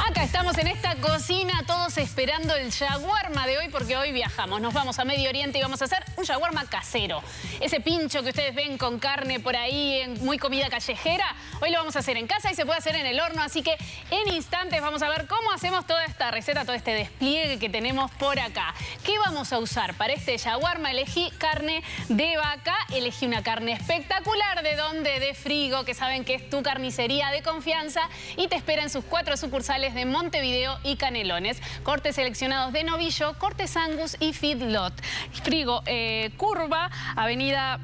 Acá estamos en esta cocina, todos esperando el shawarma de hoy, porque hoy viajamos. Nos vamos a Medio Oriente y vamos a hacer un shawarma casero. Ese pincho que ustedes ven con carne por ahí, muy comida callejera, hoy lo vamos a hacer en casa y se puede hacer en el horno. Así que en instantes vamos a ver cómo hacemos toda esta receta, todo este despliegue que tenemos por acá. ¿Qué vamos a usar para este shawarma? Elegí carne de vaca, elegí una carne espectacular. ¿De dónde? De Frigo, que saben que es tu carnicería de confianza y te espera en sus 4 sucursales de Montevideo y Canelones. Cortes seleccionados de novillo, cortes Angus y feedlot. Frigo Curva, avenida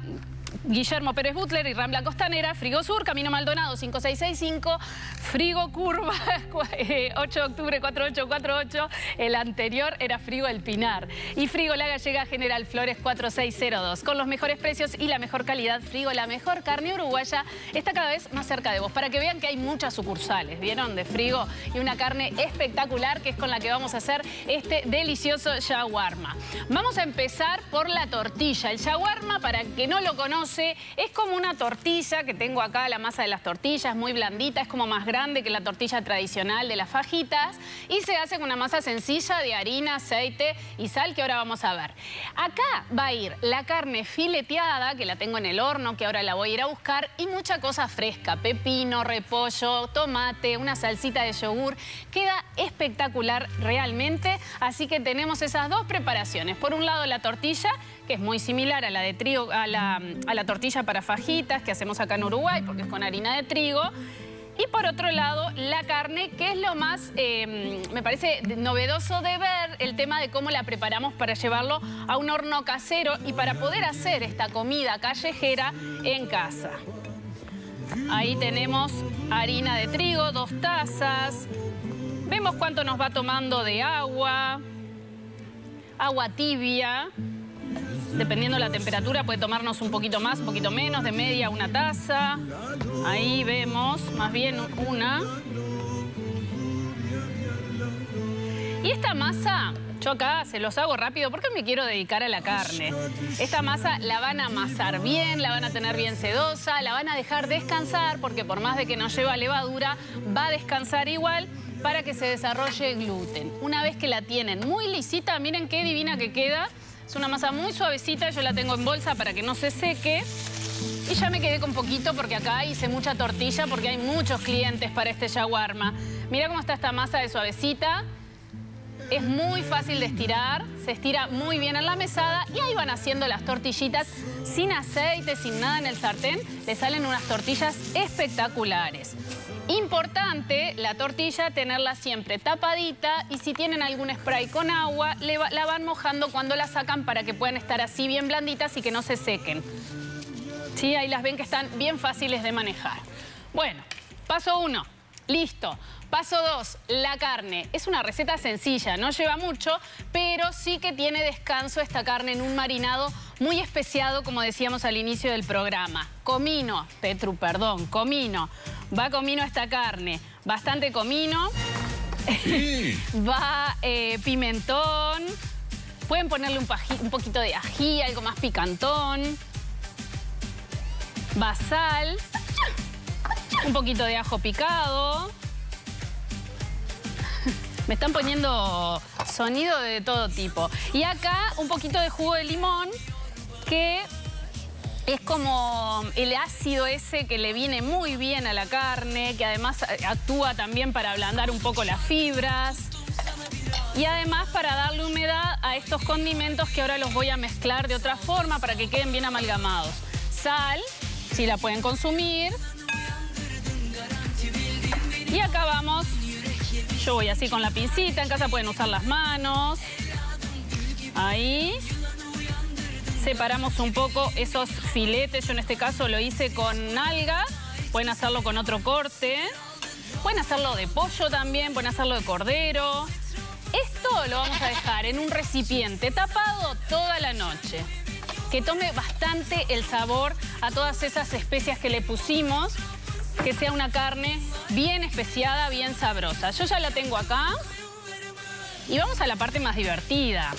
Guillermo Pérez Butler y Rambla Costanera. Frigo Sur, Camino Maldonado 5665, Frigo Curva 8 de octubre 4848, el anterior era Frigo El Pinar, y Frigo La Gallega, General Flores 4602. Con los mejores precios y la mejor calidad, Frigo, la mejor carne uruguaya, está cada vez más cerca de vos, para que vean que hay muchas sucursales, ¿vieron? De Frigo, y una carne espectacular que es con la que vamos a hacer este delicioso shawarma. Vamos a empezar por la tortilla. El shawarma, para que no lo conozcan, es como una tortilla que tengo acá, la masa de las tortillas, muy blandita, es como más grande que la tortilla tradicional de las fajitas, y se hace con una masa sencilla de harina, aceite y sal, que ahora vamos a ver. Acá va a ir la carne fileteada, que la tengo en el horno, que ahora la voy a ir a buscar, y mucha cosa fresca, pepino, repollo, tomate, una salsita de yogur. Queda espectacular realmente, así que tenemos esas dos preparaciones. Por un lado, la tortilla, que es muy similar a la de trigo, a la tortilla para fajitas que hacemos acá en Uruguay, porque es con harina de trigo. Y por otro lado, la carne, que es lo más, me parece novedoso de ver, el tema de cómo la preparamos para llevarlo a un horno casero y para poder hacer esta comida callejera en casa. Ahí tenemos harina de trigo, 2 tazas. Vemos cuánto nos va tomando de agua. Agua tibia. Dependiendo de la temperatura puede tomarnos un poquito más, un poquito menos, de media una taza. Ahí vemos, más bien una. Y esta masa, yo acá se los hago rápido porque me quiero dedicar a la carne. Esta masa la van a amasar bien, la van a tener bien sedosa, la van a dejar descansar, porque por más de que no lleva levadura, va a descansar igual, para que se desarrolle el gluten. Una vez que la tienen muy lisita, miren qué divina que queda. Es una masa muy suavecita, yo la tengo en bolsa para que no se seque. Y ya me quedé con poquito porque acá hice mucha tortilla, porque hay muchos clientes para este shawarma. Mirá cómo está esta masa de suavecita. Es muy fácil de estirar, se estira muy bien en la mesada, y ahí van haciendo las tortillitas sin aceite, sin nada en el sartén. Le salen unas tortillas espectaculares. Importante, la tortilla, tenerla siempre tapadita, y si tienen algún spray con agua, la van mojando cuando la sacan para que puedan estar así bien blanditas y que no se sequen. Sí, ahí las ven que están bien fáciles de manejar. Bueno, paso 1, listo. Paso 2, la carne. Es una receta sencilla, no lleva mucho, pero sí que tiene descanso esta carne en un marinado muy especiado, como decíamos al inicio del programa. Comino, comino. Va comino esta carne, bastante comino. Sí. Va pimentón. Pueden ponerle un poquito de ají, algo más picantón. Va sal. Un poquito de ajo picado. Me están poniendo sonido de todo tipo. Y acá un poquito de jugo de limón, que es como el ácido ese que le viene muy bien a la carne, que además actúa también para ablandar un poco las fibras. Y además para darle humedad a estos condimentos, que ahora los voy a mezclar de otra forma para que queden bien amalgamados. Sal, si la pueden consumir. Y acá vamos. Yo voy así con la pincita, en casa pueden usar las manos. Ahí. Separamos un poco esos filetes, yo en este caso lo hice con nalga. Pueden hacerlo con otro corte. Pueden hacerlo de pollo también, pueden hacerlo de cordero. Esto lo vamos a dejar en un recipiente tapado toda la noche. Que tome bastante el sabor a todas esas especias que le pusimos. Que sea una carne bien especiada, bien sabrosa. Yo ya la tengo acá. Y vamos a la parte más divertida.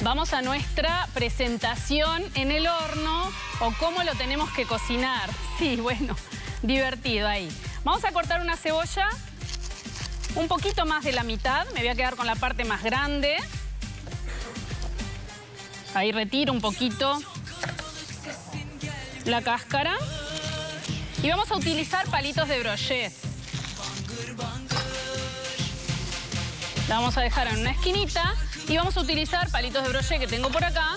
Vamos a nuestra presentación en el horno, o cómo lo tenemos que cocinar. Sí, bueno, divertido ahí. Vamos a cortar una cebolla un poquito más de la mitad. Me voy a quedar con la parte más grande. Ahí retiro un poquito la cáscara. Y vamos a utilizar palitos de brochet. La vamos a dejar en una esquinita y vamos a utilizar palitos de brochet que tengo por acá.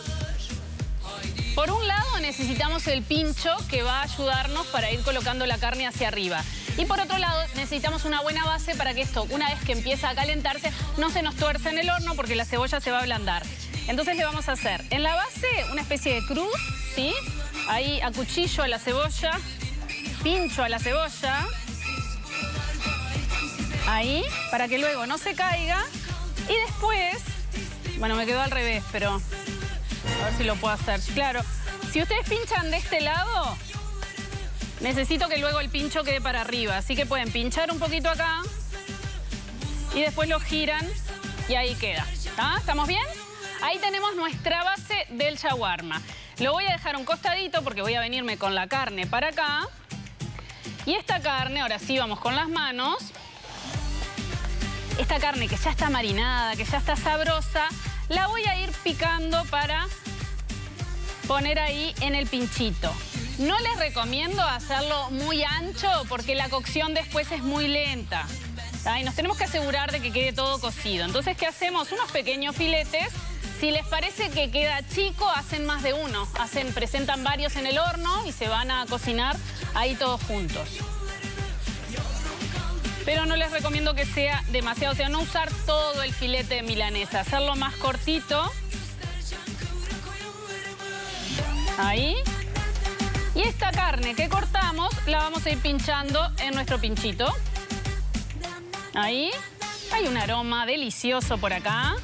Por un lado necesitamos el pincho que va a ayudarnos para ir colocando la carne hacia arriba. Y por otro lado necesitamos una buena base para que esto, una vez que empieza a calentarse, no se nos tuerza en el horno porque la cebolla se va a ablandar. Entonces le vamos a hacer en la base una especie de cruz, ¿sí? Ahí acuchillo a la cebolla, pincho a la cebolla. Ahí, para que luego no se caiga. Y después, bueno, me quedó al revés, pero a ver si lo puedo hacer. Claro, si ustedes pinchan de este lado, necesito que luego el pincho quede para arriba. Así que pueden pinchar un poquito acá y después lo giran y ahí queda. ¿Ah? ¿Estamos bien? Ahí tenemos nuestra base del shawarma. Lo voy a dejar un costadito porque voy a venirme con la carne para acá. Y esta carne, ahora sí vamos con las manos. Esta carne que ya está marinada, que ya está sabrosa, la voy a ir picando para poner ahí en el pinchito. No les recomiendo hacerlo muy ancho porque la cocción después es muy lenta. Y nos tenemos que asegurar de que quede todo cocido. Entonces, ¿qué hacemos? Unos pequeños filetes. Si les parece que queda chico, hacen más de uno. Presentan varios en el horno y se van a cocinar ahí todos juntos. Pero no les recomiendo que sea demasiado, o sea, no usar todo el filete de milanesa, hacerlo más cortito. Ahí. Y esta carne que cortamos la vamos a ir pinchando en nuestro pinchito. Ahí. Hay un aroma delicioso por acá.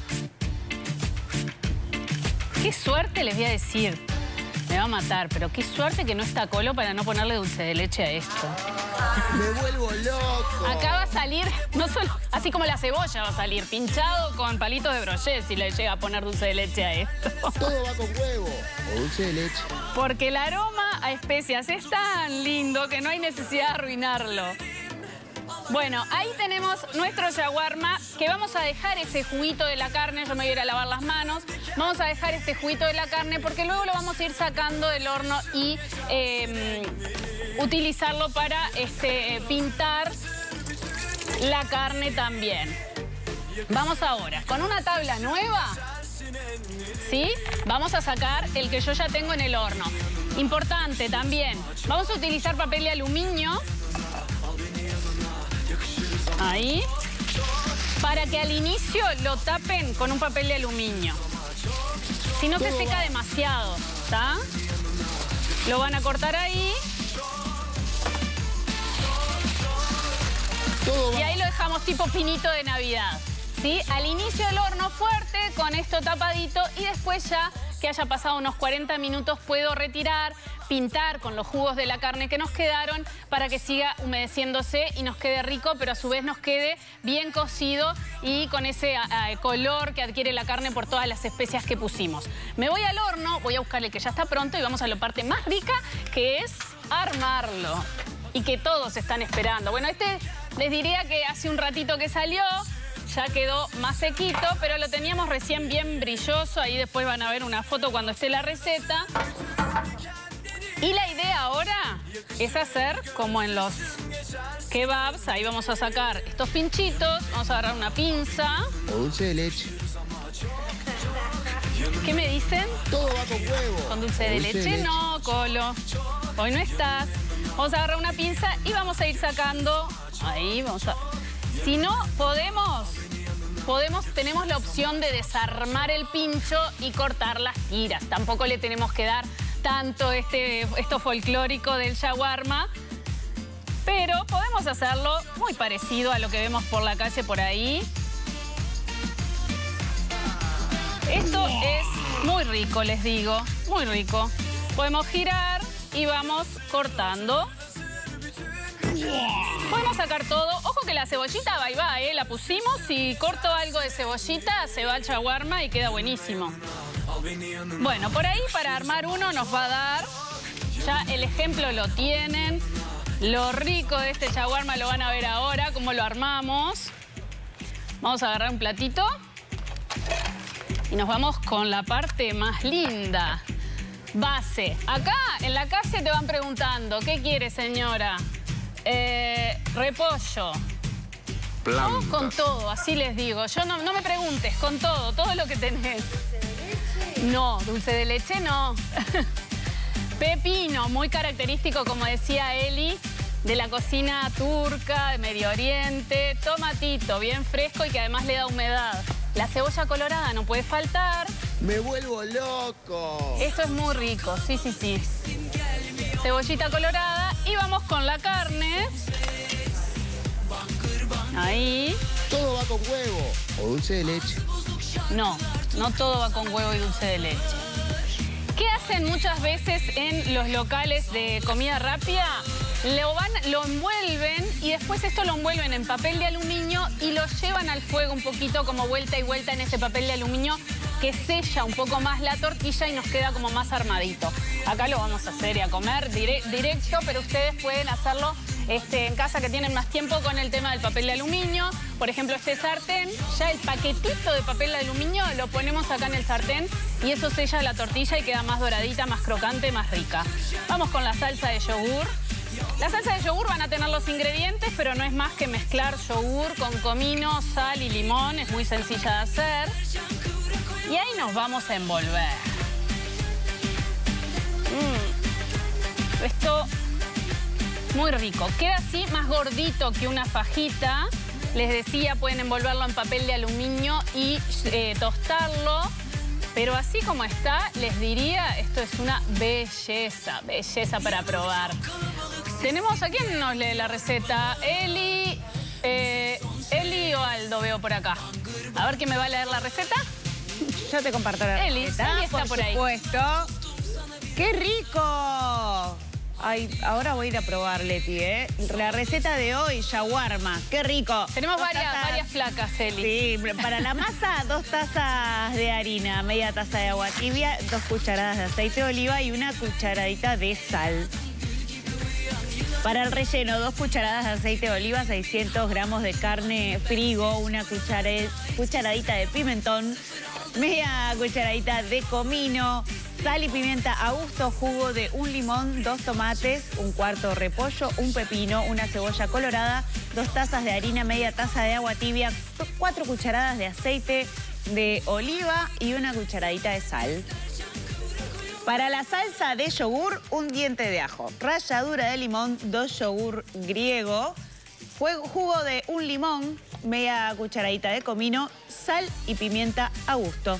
Qué suerte, les voy a decir. Me va a matar, pero qué suerte que no está Colo para no ponerle dulce de leche a esto. Me vuelvo loco. Acá va a salir, no solo, así como la cebolla va a salir, pinchado con palitos de brochet si le llega a poner dulce de leche a esto. Todo va con huevo o dulce de leche. Porque el aroma a especias es tan lindo que no hay necesidad de arruinarlo. Bueno, ahí tenemos nuestro shawarma, que vamos a dejar ese juguito de la carne. Yo me voy a ir a lavar las manos. Vamos a dejar este juguito de la carne porque luego lo vamos a ir sacando del horno y utilizarlo para pintar la carne también. Vamos ahora con una tabla nueva, ¿sí? Vamos a sacar el que yo ya tengo en el horno. Importante también, vamos a utilizar papel de aluminio. Ahí, para que al inicio lo tapen con un papel de aluminio. Si no se seca demasiado, ¿está? Lo van a cortar ahí. Y ahí lo dejamos tipo pinito de Navidad, ¿sí? Al inicio del horno fuerte, con esto tapadito, y después ya que haya pasado unos 40 minutos puedo retirar, pintar con los jugos de la carne que nos quedaron para que siga humedeciéndose y nos quede rico, pero a su vez nos quede bien cocido y con ese color que adquiere la carne por todas las especias que pusimos. Me voy al horno, voy a buscar el que ya está pronto y vamos a la parte más rica, que es armarlo y que todos están esperando. Bueno, este les diría que hace un ratito que salió. Ya quedó más sequito, pero lo teníamos recién bien brilloso. Ahí después van a ver una foto cuando esté la receta. Y la idea ahora es hacer como en los kebabs. Ahí vamos a sacar estos pinchitos. Vamos a agarrar una pinza. O dulce de leche. ¿Qué me dicen? Todo va con huevo. ¿Con dulce de leche? No, Colo. Hoy no estás. Vamos a agarrar una pinza y vamos a ir sacando. Ahí vamos a... Si no tenemos la opción de desarmar el pincho y cortar las tiras. Tampoco le tenemos que dar tanto esto folclórico del shawarma, pero podemos hacerlo muy parecido a lo que vemos por la calle por ahí. Esto es muy rico, les digo, muy rico. Podemos girar y vamos cortando. Podemos sacar todo. Ojo que la cebollita va y va, ¿eh? La pusimos y corto algo de cebollita, se va al shawarma y queda buenísimo. Bueno, por ahí para armar uno nos va a dar. Ya el ejemplo lo tienen. Lo rico de este shawarma lo van a ver ahora, cómo lo armamos. Vamos a agarrar un platito y nos vamos con la parte más linda. Base. Acá en la calle te van preguntando, ¿qué quiere, señora? Repollo. Plantas. No, con todo, así les digo. Yo no me preguntes, con todo, todo lo que tenés. No, dulce de leche no. Pepino, muy característico, como decía Eli, de la cocina turca, de Medio Oriente. Tomatito, bien fresco y que además le da humedad. La cebolla colorada no puede faltar. ¡Me vuelvo loco! Esto es muy rico, sí, sí, sí. Cebollita colorada y vamos con la carne. Ahí. ¿Todo va con huevo o dulce de leche? No, no todo va con huevo y dulce de leche. ¿Qué hacen muchas veces en los locales de comida rápida? Lo envuelven y después esto lo envuelven en papel de aluminio y lo llevan al fuego un poquito como vuelta y vuelta en ese papel de aluminio que sella un poco más la tortilla y nos queda como más armadito. Acá lo vamos a hacer y a comer directo, pero ustedes pueden hacerlo en casa, que tienen más tiempo, con el tema del papel de aluminio. Por ejemplo, este sartén, ya el paquetito de papel de aluminio lo ponemos acá en el sartén y eso sella la tortilla y queda más doradita, más crocante, más rica. Vamos con la salsa de yogur. La salsa de yogur van a tener los ingredientes, pero no es más que mezclar yogur con comino, sal y limón. Es muy sencilla de hacer. Y ahí nos vamos a envolver. Esto, muy rico. Queda así más gordito que una fajita. Les decía, pueden envolverlo en papel de aluminio y tostarlo. Pero así como está, les diría, esto es una belleza, belleza para probar. Tenemos, ¿a quién nos lee la receta? Eli, Eli o Aldo veo por acá. A ver quién me va a leer la receta. Yo te comparto la receta. Eli está por ahí. Por supuesto. ¡Qué rico! Ay, ahora voy a ir a probar, Leti, ¿eh? La receta de hoy, shawarma. ¡Qué rico! Tenemos varias placas, Eli. Sí, para la masa, 2 tazas de harina, media taza de agua tibia, 2 cucharadas de aceite de oliva y 1 cucharadita de sal. Para el relleno, 2 cucharadas de aceite de oliva, 600 gramos de carne Frigo, 1 cucharadita de pimentón, media cucharadita de comino, sal y pimienta a gusto, jugo de 1 limón, 2 tomates, 1/4 repollo, 1 pepino, 1 cebolla colorada, 2 tazas de harina, media taza de agua tibia, 4 cucharadas de aceite de oliva y 1 cucharadita de sal. Para la salsa de yogur, 1 diente de ajo, ralladura de limón, 2 yogur griego, jugo de 1 limón, media cucharadita de comino, sal y pimienta a gusto.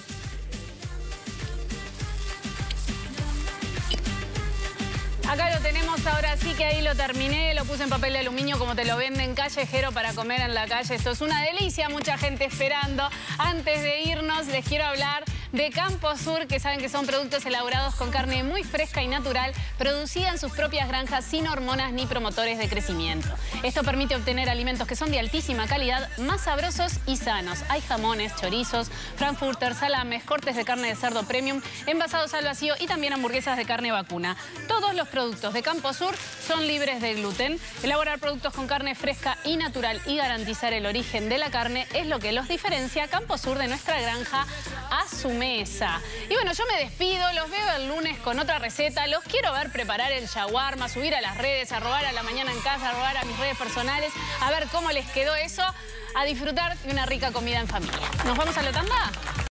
Acá lo tenemos, ahora sí que ahí lo terminé, lo puse en papel de aluminio como te lo venden callejero para comer en la calle. Esto es una delicia, mucha gente esperando. Antes de irnos les quiero hablar de Campo Sur, que saben que son productos elaborados con carne muy fresca y natural, producida en sus propias granjas sin hormonas ni promotores de crecimiento. Esto permite obtener alimentos que son de altísima calidad, más sabrosos y sanos. Hay jamones, chorizos, frankfurter, salames, cortes de carne de cerdo premium, envasados al vacío y también hamburguesas de carne vacuna. Todos los productos de Campo Sur son libres de gluten. Elaborar productos con carne fresca y natural y garantizar el origen de la carne es lo que los diferencia Campo Sur de nuestra granja a su mesa. Y bueno, yo me despido, los veo el lunes con otra receta, los quiero ver preparar el shawarma, subir a las redes, arrobar a la mañana en casa, arrobar a mis redes personales, a ver cómo les quedó eso, a disfrutar de una rica comida en familia. ¿Nos vamos a la tanda?